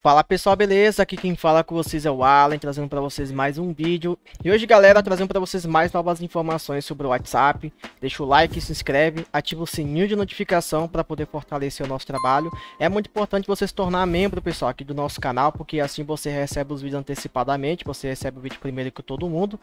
Fala pessoal, beleza? Aqui quem fala com vocês é o Alan, trazendo para vocês mais um vídeo. E hoje, galera, trazendo para vocês mais novas informações sobre o WhatsApp. Deixa o like, se inscreve, ativa o sininho de notificação para poder fortalecer o nosso trabalho. É muito importante você se tornar membro, pessoal, aqui do nosso canal, porque assim você recebe os vídeos antecipadamente, você recebe o vídeo primeiro que todo mundo.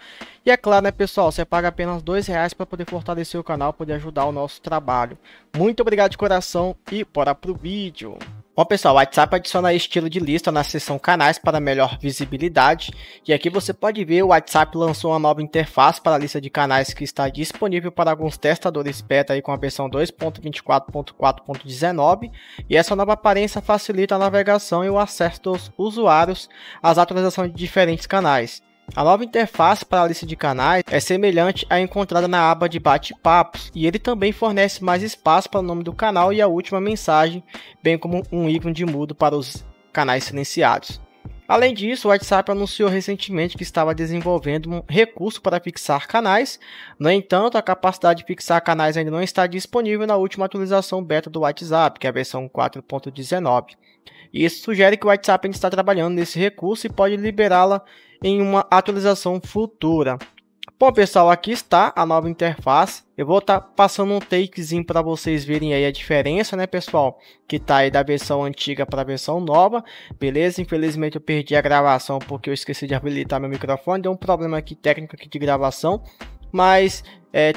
E é claro, né, pessoal, você paga apenas R$2 para poder fortalecer o canal, poder ajudar o nosso trabalho. Muito obrigado de coração e bora pro vídeo! Bom pessoal, o WhatsApp adiciona estilo de lista na seção canais para melhor visibilidade, e aqui você pode ver o WhatsApp lançou uma nova interface para a lista de canais que está disponível para alguns testadores beta aí com a versão 2.24.4.19, e essa nova aparência facilita a navegação e o acesso dos usuários às atualizações de diferentes canais. A nova interface para a lista de canais é semelhante à encontrada na aba de bate-papos, e ele também fornece mais espaço para o nome do canal e a última mensagem, bem como um ícone de mudo para os canais silenciados. Além disso, o WhatsApp anunciou recentemente que estava desenvolvendo um recurso para fixar canais. No entanto, a capacidade de fixar canais ainda não está disponível na última atualização beta do WhatsApp, que é a versão 4.19. Isso sugere que o WhatsApp ainda está trabalhando nesse recurso e pode liberá-la em uma atualização futura. Bom pessoal, aqui está a nova interface. Eu vou estar passando um takezinho para vocês verem aí a diferença, né pessoal, que tá aí da versão antiga para a versão nova, beleza? Infelizmente eu perdi a gravação porque eu esqueci de habilitar meu microfone, deu um problema aqui técnico aqui de gravação, mas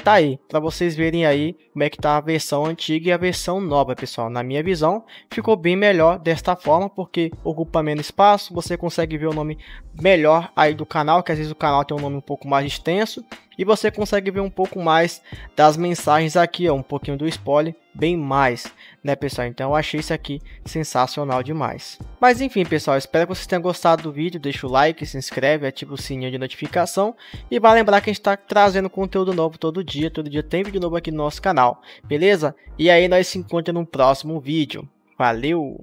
tá aí para vocês verem aí como é que tá a versão antiga e a versão nova, pessoal. Na minha visão, ficou bem melhor desta forma porque ocupa menos espaço, você consegue ver o nome melhor aí do canal, que às vezes o canal tem um nome um pouco mais extenso. E você consegue ver um pouco mais das mensagens aqui, ó, um pouquinho do spoiler, bem mais, né pessoal? Então eu achei isso aqui sensacional demais. Mas enfim pessoal, espero que vocês tenham gostado do vídeo, deixa o like, se inscreve, ativa o sininho de notificação. E vai lembrar que a gente está trazendo conteúdo novo todo dia tem vídeo novo aqui no nosso canal, beleza? E aí nós se encontramos no próximo vídeo, valeu!